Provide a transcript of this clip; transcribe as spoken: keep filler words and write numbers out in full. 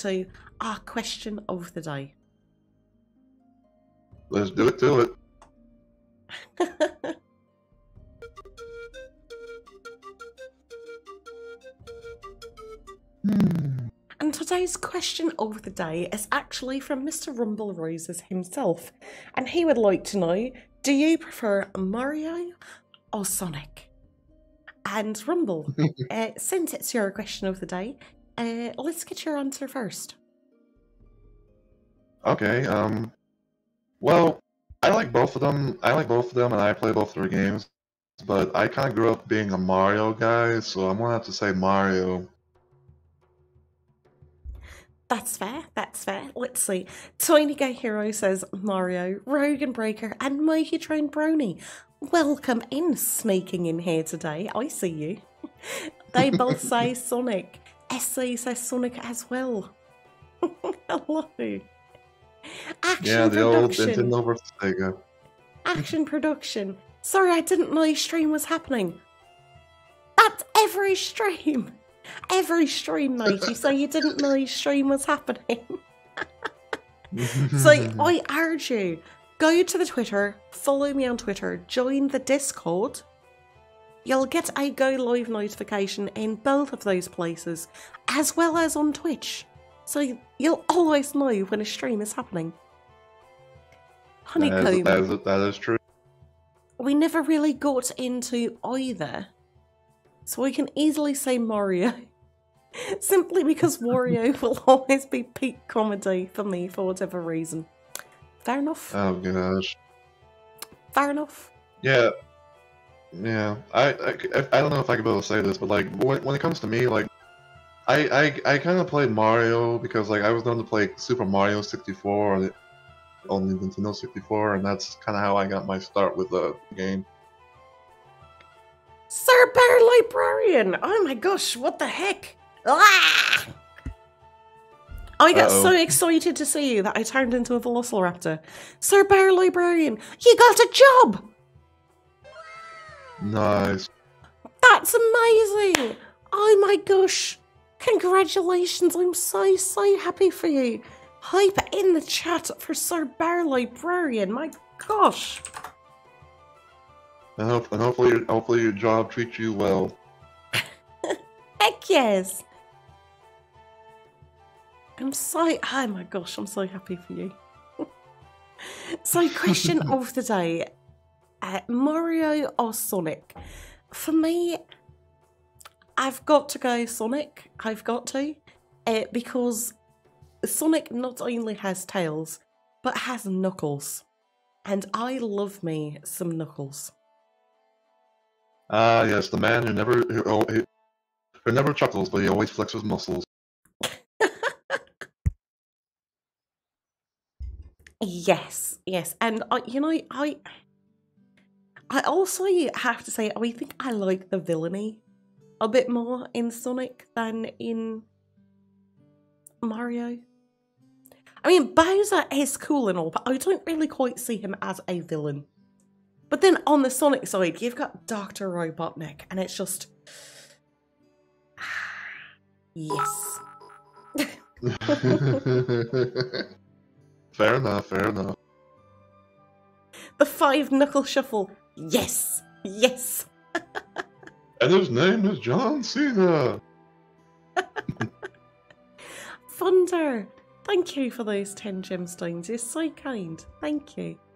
to our question of the day. Let's do it to it. Hmm. And today's question of the day is actually from Mister Rumble Roses himself, and he would like to know, do you prefer Mario or Sonic? And Rumble, uh, since it's your question of the day, uh, let's get your answer first. Okay, um, well, I like both of them, I like both of them and I play both of their games, but I kind of grew up being a Mario guy, so I'm gonna have to say Mario. That's fair, that's fair. Let's see. Tiny Gay Hero says Mario, Rogan Breaker, and Mikey Train Brony. Welcome in, sneaking in here today. I see you. They both say Sonic. S C says Sonic as well. Hello. Action yeah, the production. Old Nintendo versus Sega. Action production. Sorry, I didn't know your stream was happening. That's every stream. Every stream, matey, so you didn't know your stream was happening. So I urge you, go to the Twitter, follow me on Twitter, join the Discord. You'll get a go live notification in both of those places, as well as on Twitch. So you'll always know when a stream is happening. Honeycomb. That is, that is, that is true. We never really got into either. So we can easily say Mario, simply because Wario will always be peak comedy for me for whatever reason. Fair enough. Oh gosh. Fair enough. Yeah, yeah. I I, I don't know if I could be able to say this, but like when, when it comes to me, like I I, I kind of played Mario because like I was known to play Super Mario sixty-four on the, on the Nintendo sixty-four, and that's kind of how I got my start with the game. Sir Bear Librarian! Oh my gosh, what the heck? Ah! I got Uh-oh. so excited to see you that I turned into a velociraptor. Sir Bear Librarian, you got a job! Nice. That's amazing! Oh my gosh! Congratulations, I'm so, so happy for you. Hype in the chat for Sir Bear Librarian, my gosh! And, hope, and hopefully, your, hopefully your job treats you well. Heck yes! I'm so... Oh my gosh, I'm so happy for you. So, question of the day. Uh, Mario or Sonic? For me, I've got to go Sonic. I've got to. Uh, because Sonic not only has tails, but has knuckles. And I love me some knuckles. Ah, uh, yes, the man who never who, oh, who, who never chuckles, but he always flexes muscles. Yes, yes, and I, you know, I, I also have to say, I think I like the villainy a bit more in Sonic than in Mario. I mean, Bowser is cool and all, but I don't really quite see him as a villain. But then on the Sonic side, you've got Doctor Robotnik, and it's just... Yes. Fair enough, fair enough. The five-knuckle shuffle. Yes, yes. And his name is John Cena. Thunder, thank you for those ten gemstones. You're so kind. Thank you.